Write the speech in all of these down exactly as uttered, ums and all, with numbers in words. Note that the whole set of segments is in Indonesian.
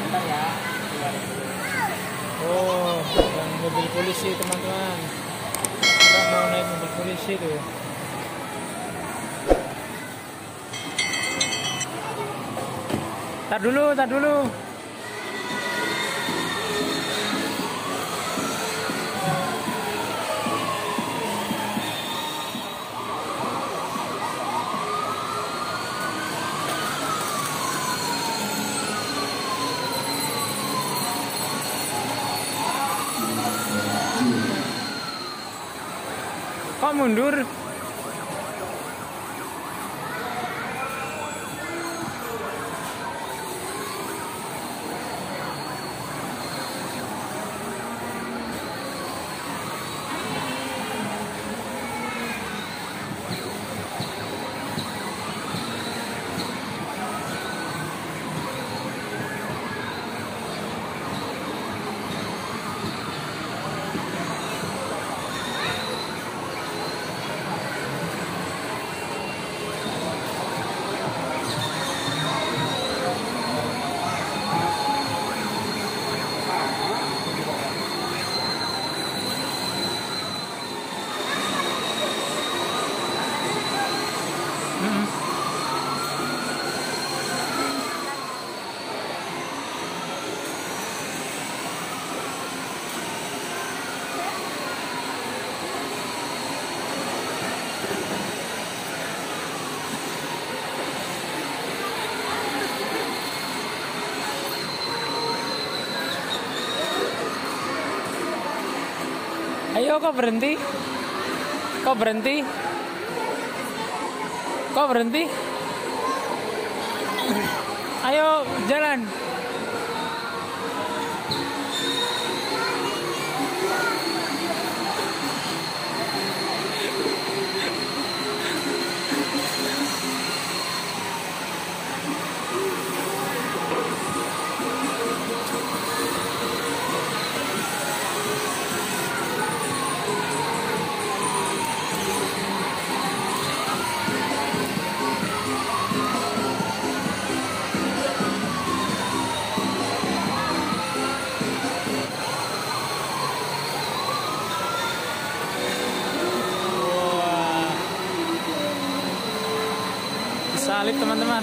Bentar ya. Oh, yang mobil polisi teman-teman. Kita mau naik mobil polisi tuh. Tar dulu, tar dulu. Kok mundur? Ayo kok berhenti? Kok berhenti? Kok berhenti? Ayo jalan. Salib teman-teman.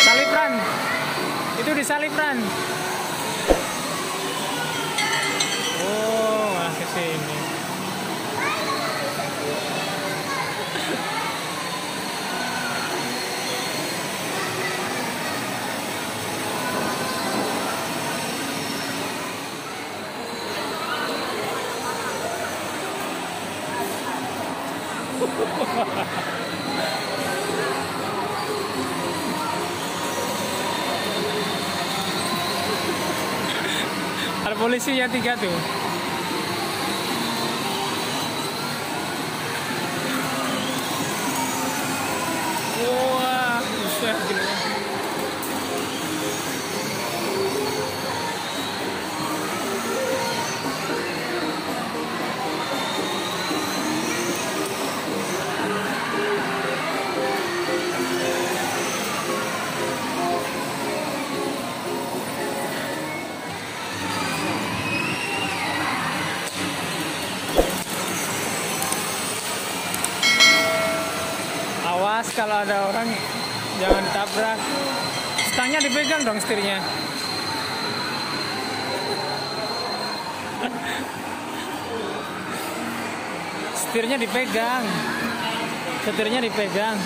Salibran. Itu di Salibran. Oh, ke sini. Ada polisinya tiga tuh. Wah, susah gini. Kalau ada orang jangan ditabrak. Stangnya dipegang dong, setirnya. Setirnya dipegang. Setirnya dipegang.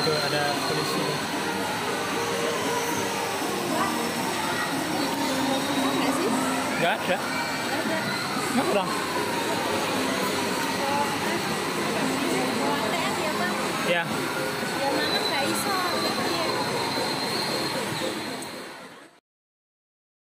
Itu ada polisi. Enggak ada. Enggak ada. Ya.